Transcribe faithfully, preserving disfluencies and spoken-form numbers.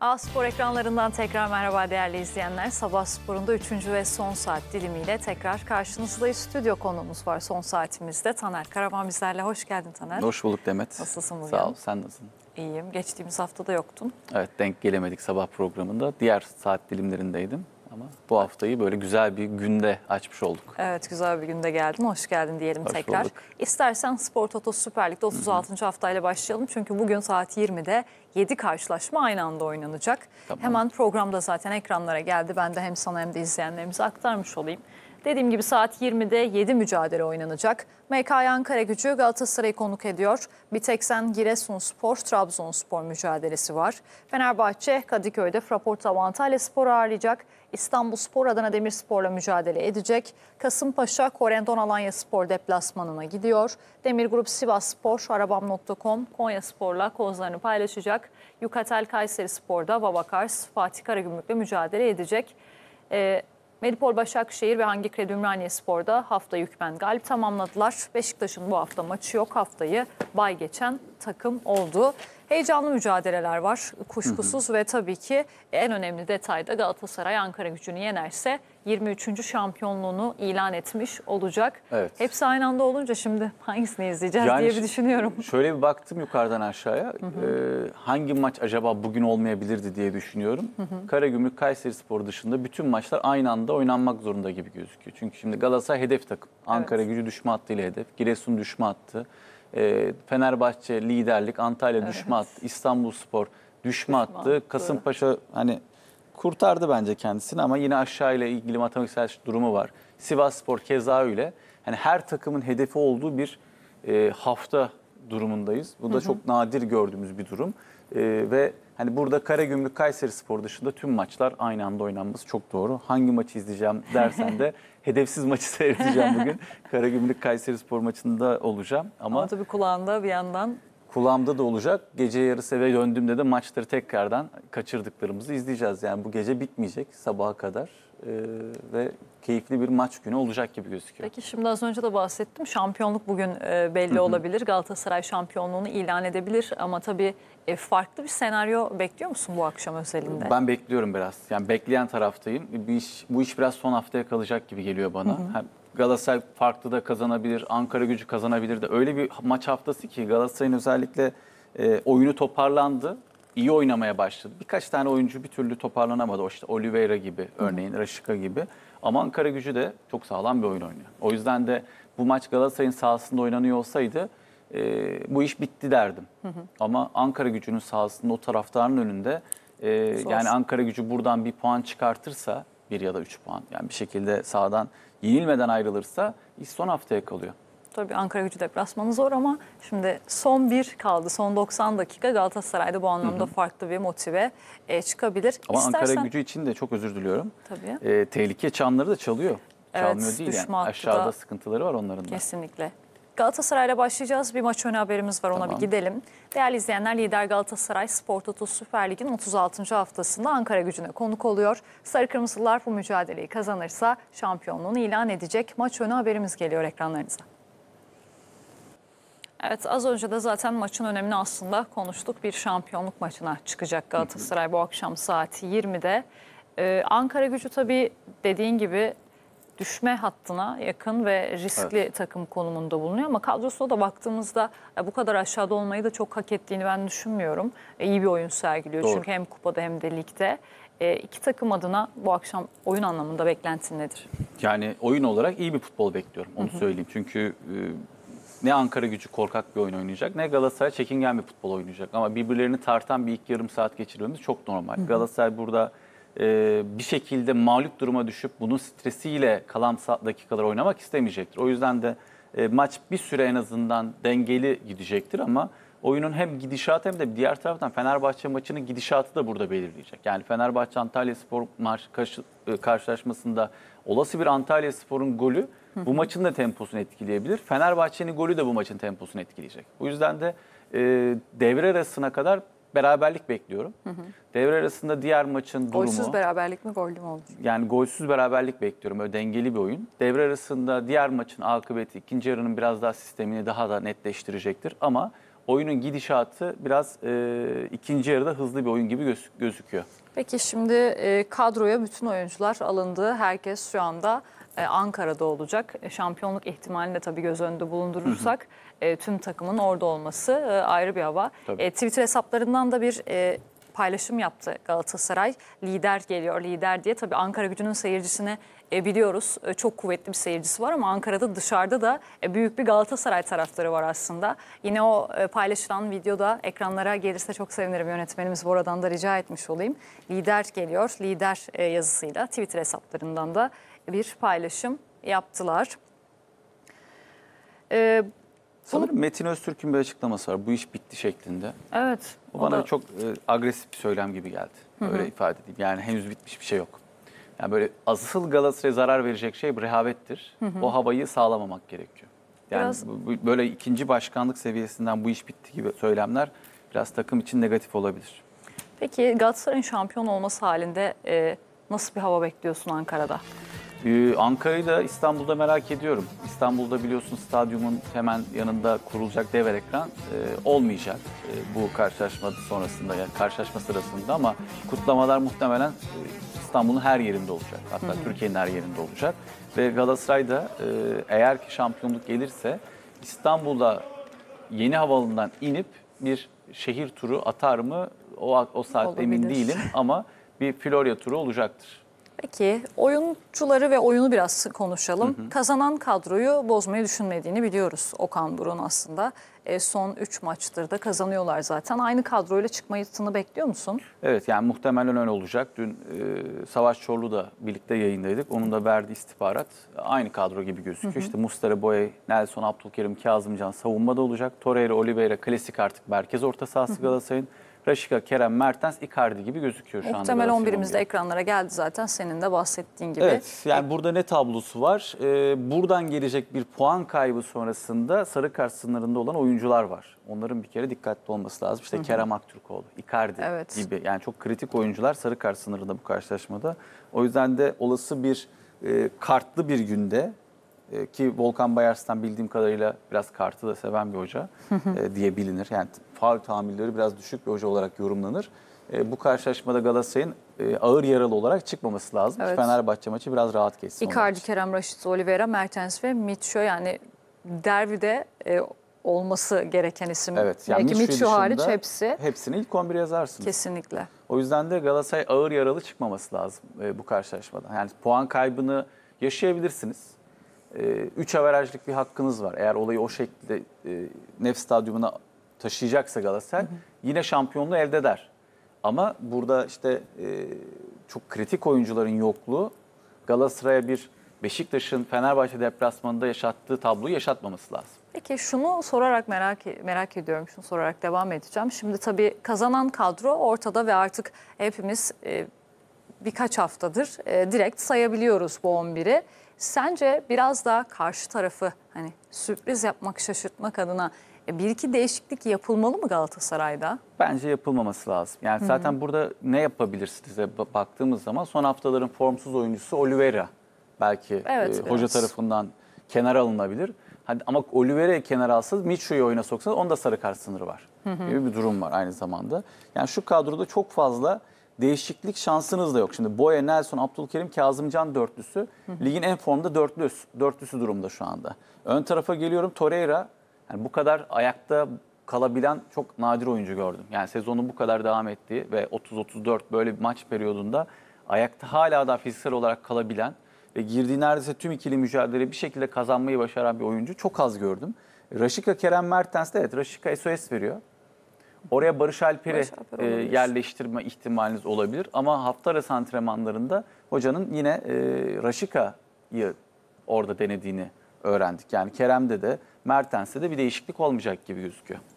A Spor ekranlarından tekrar merhaba değerli izleyenler. Sabah Spor'unda üçüncü ve son saat dilimiyle tekrar karşınızdayız. Stüdyo konuğumuz var son saatimizde. Taner Karaman bizlerle. Hoş geldin Taner. Hoş bulduk Demet. Nasılsın bugün? Sağ ol. Sen nasılsın? İyiyim. Geçtiğimiz hafta da yoktun. Evet, denk gelemedik sabah programında. Diğer saat dilimlerindeydim. Ama bu haftayı böyle güzel bir günde açmış olduk. Evet, güzel bir günde geldin. Hoş geldin diyelim Hoş tekrar. Bulduk. İstersen Spor Toto Süper Lig'de otuz altıncı Hı-hı. haftayla başlayalım. Çünkü bugün saat yirmide yedi karşılaşma aynı anda oynanacak. Tamam. Hemen programda zaten ekranlara geldi. Ben de hem sana hem de izleyenlerimize aktarmış olayım. Dediğim gibi saat yirmide yedi mücadele oynanacak. M K E Ankara Gücü Galatasaray'ı konuk ediyor. Biteksen Giresunspor, Trabzonspor mücadelesi var. Fenerbahçe Kadıköy'de Fraport Avantalya Spor'u ağırlayacak. İstanbul Spor Adana Demirsporla mücadele edecek. Kasımpaşa Korendon Alanyaspor deplasmanına gidiyor. Demirgrup Sivas Spor, Arabam nokta com Konya Spor'la kozlarını paylaşacak. Yukatel Kayseri Spor'da Babakars Fatih Karagümrük'le mücadele edecek. Ee, Medipol Başakşehir ve Hangi Kredi Ümraniye Spor'da hafta hükmen galip tamamladılar. Beşiktaş'ın bu hafta maçı yok. Haftayı bay geçen takım oldu. Heyecanlı mücadeleler var kuşkusuz hı hı. ve tabii ki en önemli detay da Galatasaray Ankaragücü'nü yenerse yirmi üçüncü şampiyonluğunu ilan etmiş olacak. Evet. Hepsi aynı anda olunca şimdi hangisini izleyeceğiz yani diye bir düşünüyorum. Şöyle bir baktım yukarıdan aşağıya. Hı hı. Ee, hangi maç acaba bugün olmayabilirdi diye düşünüyorum. Hı hı. Karagümrük Kayseri Spor dışında bütün maçlar aynı anda oynanmak zorunda gibi gözüküyor. Çünkü şimdi Galatasaray hedef takım. Ankaragücü evet. düşme hattıyla hedef. Giresun düşme hattı. Fenerbahçe liderlik, Antalya evet. düşme attı, İstanbul Spor düşme attı, Kasımpaşa hani kurtardı bence kendisini ama yine aşağıyla ilgili matematiksel durumu var. Sivas Spor keza öyle. Hani her takımın hedefi olduğu bir e, hafta durumundayız. Bu da hı hı. çok nadir gördüğümüz bir durum e, ve hani burada Karagümrük Kayseri Spor dışında tüm maçlar aynı anda oynanması çok doğru. Hangi maçı izleyeceğim dersen de hedefsiz maçı seyredeceğim bugün. Karagümrük Kayseri Spor maçında olacağım. Ama, Ama tabii kulağında bir yandan. Kulağımda da olacak. Gece yarısı eve döndüğümde de maçları tekrardan kaçırdıklarımızı izleyeceğiz. Yani bu gece bitmeyecek sabaha kadar. Ee, ve keyifli bir maç günü olacak gibi gözüküyor. Peki şimdi az önce de bahsettim. Şampiyonluk bugün e, belli Hı-hı. olabilir. Galatasaray şampiyonluğunu ilan edebilir ama tabii e, farklı bir senaryo bekliyor musun bu akşam özelinde? Ben bekliyorum biraz. Yani bekleyen taraftayım. Bir iş, bu iş biraz son haftaya kalacak gibi geliyor bana. Hem Galatasaray farklı da kazanabilir, Ankaragücü kazanabilir de. Öyle bir maç haftası ki Galatasaray'ın özellikle e, oyunu toparlandı. İyi oynamaya başladı. Birkaç tane oyuncu bir türlü toparlanamadı. O işte Oliveira gibi örneğin, Rashica gibi. Ama Ankaragücü de çok sağlam bir oyun oynuyor. O yüzden de bu maç Galatasaray'ın sahasında oynanıyor olsaydı e, bu iş bitti derdim. Hı hı. Ama Ankaragücü'nün sahasında o taraftarın önünde e, yani Ankaragücü buradan bir puan çıkartırsa bir ya da üç puan yani bir şekilde sahadan yenilmeden ayrılırsa iş son haftaya kalıyor. Tabii Ankaragücü deplasmanı zor ama şimdi son bir kaldı. Son doksan dakika Galatasaray'da bu anlamda hı hı. farklı bir motive e, çıkabilir. Ama İstersen... Ankaragücü için de çok özür diliyorum. Tabii. E, tehlike çanları da çalıyor. Evet, çalmıyor değil yani. Aşağıda da sıkıntıları var onların da. Kesinlikle. Galatasaray'la başlayacağız. Bir maç önü haberimiz var, ona tamam. bir gidelim. Değerli izleyenler, lider Galatasaray Spor Toto Süper Lig'in otuz altıncı haftasında Ankaragücü'ne konuk oluyor. Sarı Kırmızılar bu mücadeleyi kazanırsa şampiyonluğunu ilan edecek. Maç önü haberimiz geliyor ekranlarınıza. Evet, az önce de zaten maçın önemini aslında konuştuk. Bir şampiyonluk maçına çıkacak Galatasaray bu akşam saat yirmide. Ee, Ankaragücü tabii dediğin gibi düşme hattına yakın ve riskli evet. takım konumunda bulunuyor. Ama kadrosuna da baktığımızda bu kadar aşağıda olmayı da çok hak ettiğini ben düşünmüyorum. İyi bir oyun sergiliyor Doğru. çünkü hem kupada hem de ligde. E, iki takım adına bu akşam oyun anlamında beklentin nedir? Yani oyun olarak iyi bir futbol bekliyorum, onu Hı-hı. söyleyeyim. Çünkü... E, ne Ankaragücü korkak bir oyun oynayacak ne Galatasaray çekingen bir futbol oynayacak. Ama birbirlerini tartan bir ilk yarım saat geçirmemiz çok normal. Hı hı. Galatasaray burada e, bir şekilde mağlup duruma düşüp bunun stresiyle kalan dakikalar oynamak istemeyecektir. O yüzden de e, maç bir süre en azından dengeli gidecektir ama oyunun hem gidişatı hem de diğer taraftan Fenerbahçe maçının gidişatı da burada belirleyecek. Yani Fenerbahçe Antalya Spor karşılaşmasında olası bir Antalya Spor'un golü bu maçın da temposunu etkileyebilir. Fenerbahçe'nin golü de bu maçın temposunu etkileyecek. Bu yüzden de e, devre arasına kadar beraberlik bekliyorum. Hı hı. Devre arasında diğer maçın golsüz durumu... Golsüz beraberlik mi, gollü mü oldu? Yani golsüz beraberlik bekliyorum. Öyle dengeli bir oyun. Devre arasında diğer maçın akıbeti ikinci yarının biraz daha sistemini daha da netleştirecektir. Ama oyunun gidişatı biraz e, ikinci yarıda hızlı bir oyun gibi göz, gözüküyor. Peki şimdi e, kadroya bütün oyuncular alındı. Herkes şu anda e, Ankara'da olacak. E, şampiyonluk ihtimalini de tabii göz önünde bulundurursak e, tüm takımın orada olması e, ayrı bir hava. E, Twitter hesaplarından da bir E, paylaşım yaptı Galatasaray. Lider geliyor, lider diye. Tabii Ankaragücü'nün seyircisini e, biliyoruz. E, çok kuvvetli bir seyircisi var ama Ankara'da dışarıda da e, büyük bir Galatasaray taraftarı var aslında. Yine o e, paylaşılan videoda ekranlara gelirse çok sevinirim. Yönetmenimiz buradan da rica etmiş olayım. Lider geliyor, lider e, yazısıyla Twitter hesaplarından da bir paylaşım yaptılar. E, Sanırım Metin Öztürk'ün bir açıklaması var. Bu iş bitti şeklinde. Evet. O bana o da çok e, agresif bir söylem gibi geldi. Öyle, hı hı, ifade edeyim. Yani henüz bitmiş bir şey yok. Yani böyle asıl Galatasaray'a zarar verecek şey rehavettir. Hı hı. O havayı sağlamamak gerekiyor. Yani biraz bu, böyle ikinci başkanlık seviyesinden bu iş bitti gibi söylemler biraz takım için negatif olabilir. Peki Galatasaray'ın şampiyon olması halinde e, nasıl bir hava bekliyorsun Ankara'da? Ankara'yı da İstanbul'da merak ediyorum. İstanbul'da biliyorsun stadyumun hemen yanında kurulacak dev ekran e, olmayacak e, bu karşılaşma sonrasında, yani karşılaşma sırasında, ama kutlamalar muhtemelen e, İstanbul'un her yerinde olacak. Hatta Türkiye'nin her yerinde olacak. Ve Galatasaray'da e, eğer ki şampiyonluk gelirse İstanbul'da yeni havalimanından inip bir şehir turu atar mı? O, o saatte emin değilim ama bir Florya turu olacaktır. Peki oyuncuları ve oyunu biraz konuşalım. Hı hı. Kazanan kadroyu bozmayı düşünmediğini biliyoruz Okan Buruk'un aslında. E, son üç maçtır da kazanıyorlar zaten. Aynı kadroyla çıkmasını bekliyor musun? Evet, yani muhtemelen öyle olacak. Dün e, Savaş Çorlu'da birlikte yayındaydık. Onun da verdiği istihbarat aynı kadro gibi gözüküyor. Hı hı. İşte Mustara, Boye, Nelsson, Abdülkerim, Kazımcan savunmada olacak. Torreira, Oliveira klasik artık merkez orta sahası Galatasaray'ın. Rashica, Kerem, Mertens, Icardi gibi gözüküyor şu anda. Muhtemel on birimizde ekranlara geldi zaten, senin de bahsettiğin gibi. Evet, yani burada ne tablosu var? Ee, buradan gelecek bir puan kaybı sonrasında sarı kart sınırında olan oyuncular var. Onların bir kere dikkatli olması lazım. İşte, hı hı, Kerem Aktürkoğlu, Icardi, evet, gibi. Yani çok kritik oyuncular sarı kart sınırında bu karşılaşmada. O yüzden de olası bir e, kartlı bir günde, e, ki Volkan Bayars'tan bildiğim kadarıyla biraz kartı da seven bir hoca, hı hı, E, diye bilinir. Yani faul tahammülleri biraz düşük bir hoca olarak yorumlanır. E, bu karşılaşmada Galatasaray'ın e, ağır yaralı olarak çıkmaması lazım. Evet. Fenerbahçe maçı biraz rahat geçsin. Icardi, Kerem, Rashica, Oliveira, Mertens ve Micho, yani derbide e, olması gereken isim. Evet. Yani Micho, Micho hariç hepsi. Hepsini ilk on bire yazarsınız. Kesinlikle. O yüzden de Galatasaray ağır yaralı çıkmaması lazım e, bu karşılaşmada. Yani puan kaybını yaşayabilirsiniz. üç e, averajlık bir hakkınız var. Eğer olayı o şekilde e, Nef Stadyumuna taşıyacaksa Galatasaray, hı hı, yine şampiyonluğu elde eder. Ama burada işte e, çok kritik oyuncuların yokluğu Galatasaray'a bir Beşiktaş'ın Fenerbahçe deplasmanında yaşattığı tabloyu yaşatmaması lazım. Peki şunu sorarak merak merak ediyorum, şunu sorarak devam edeceğim. Şimdi tabii kazanan kadro ortada ve artık hepimiz e, birkaç haftadır e, direkt sayabiliyoruz bu on biri. Sence biraz daha karşı tarafı hani sürpriz yapmak, şaşırtmak adına bir iki değişiklik yapılmalı mı Galatasaray'da? Bence yapılmaması lazım. Yani, hı-hı, zaten burada ne yapabilirsiniz diye baktığımız zaman son haftaların formsuz oyuncusu Oliveira belki, evet, e, hoca tarafından kenara alınabilir. Hadi, ama Oliveira'yı kenara alsanız, Micho'yu oyuna soksanız onda sarı kart sınırı var, hı-hı, gibi bir durum var aynı zamanda. Yani şu kadroda çok fazla değişiklik şansınız da yok. Şimdi Boye, Nelsson, Abdülkerim, Kazımcan dörtlüsü. Hı-hı. Ligin en formda dörtlüsü, dörtlüsü durumda şu anda. Ön tarafa geliyorum, Torreira. Yani bu kadar ayakta kalabilen çok nadir oyuncu gördüm. Yani sezonun bu kadar devam ettiği ve otuz otuz dört böyle bir maç periyodunda ayakta hala daha fiziksel olarak kalabilen ve girdiği neredeyse tüm ikili mücadeleyi bir şekilde kazanmayı başaran bir oyuncu çok az gördüm. Rashica, Kerem, Mertens de, evet, Rashica S O S veriyor. Oraya Barış Alper'i Alper e, yerleştirme ihtimaliniz olabilir ama hafta arası antrenmanlarında hocanın yine e, Rashica'yı orada denediğini öğrendik. Yani Kerem'de de Mertens'te de bir değişiklik olmayacak gibi gözüküyor.